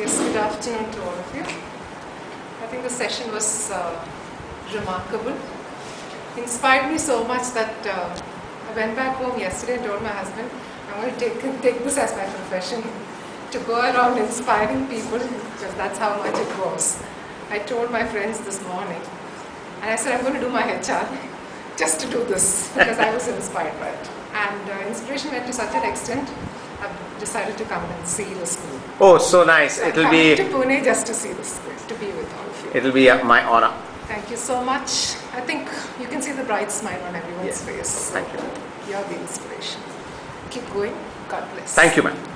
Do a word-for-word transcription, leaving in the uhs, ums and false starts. Yes, good afternoon to all of you. I think the session was uh, remarkable. It inspired me so much that uh, I went back home yesterday and told my husband, I'm going to take, take this as my profession, to go around inspiring people, because that's how much it was. I told my friends this morning, and I said, I'm going to do my H R just to do this, because I was inspired by it. And uh, inspiration went to such an extent, I've decided to come and see the school. Oh, so nice. So it'll be to Pune just to see the school, to be with all of you. It'll be my honor. Thank you so much. I think you can see the bright smile on everyone's yes. face. So thank you. You're the inspiration. Keep going. God bless. Thank you, ma'am.